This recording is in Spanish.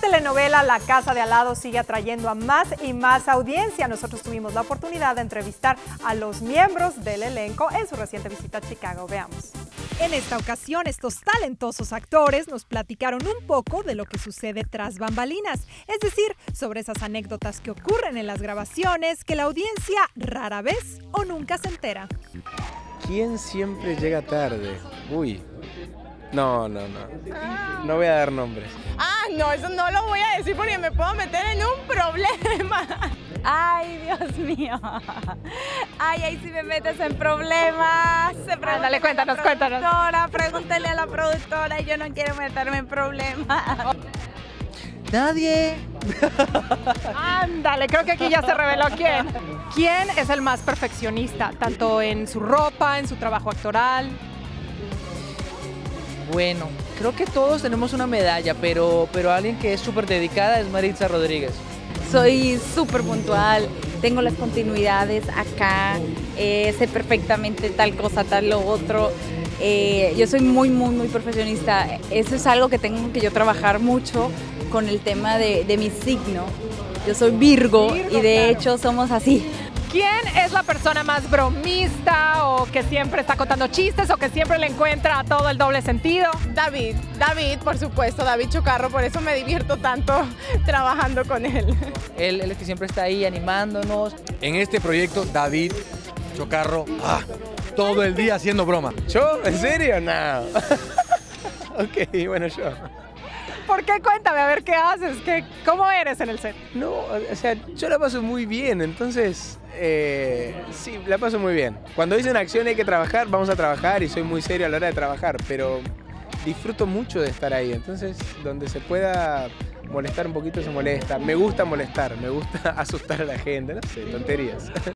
telenovela La Casa de al Lado sigue atrayendo a más y más audiencia. Nosotros tuvimos la oportunidad de entrevistar a los miembros del elenco en su reciente visita a Chicago. Veamos. En esta ocasión, estos talentosos actores nos platicaron un poco de lo que sucede tras bambalinas, es decir, sobre esas anécdotas que ocurren en las grabaciones que la audiencia rara vez o nunca se entera. ¿Quién siempre llega tarde? Uy, no voy a dar nombres. Ah, no, eso no lo voy a decir porque me puedo meter en un problema. Ay, Dios mío. Ay, ahí sí me metes en problemas. Ándale, cuéntanos, cuéntanos. Pregúntale a la productora, yo no quiero meterme en problemas. Nadie. Ándale, creo que aquí ya se reveló quién. ¿Quién es el más perfeccionista, tanto en su ropa, en su trabajo actoral? Bueno, creo que todos tenemos una medalla, pero alguien que es súper dedicada es Maritza Rodríguez. Soy súper puntual, tengo las continuidades acá, sé perfectamente tal cosa, tal lo otro. Yo soy muy profesionista. Eso es algo que tengo que yo trabajar mucho con el tema de mi signo. Yo soy Virgo y de hecho somos así. ¿Quién es la persona más bromista o que siempre está contando chistes o que siempre le encuentra a todo el doble sentido? David, por supuesto, David Chocarro, por eso me divierto tanto trabajando con él. Él es que siempre está ahí animándonos. En este proyecto, David Chocarro, todo el día haciendo broma. ¿Yo? ¿En serio? No. Ok, bueno, yo. ¿Por qué? Cuéntame, a ver qué haces, cómo eres en el set. No, o sea, yo la paso muy bien, entonces, sí, la paso muy bien. Cuando dicen acción hay que trabajar, vamos a trabajar y soy muy serio a la hora de trabajar, pero disfruto mucho de estar ahí, entonces, donde se pueda molestar un poquito se molesta. Me gusta molestar, me gusta asustar a la gente, no sé, tonterías.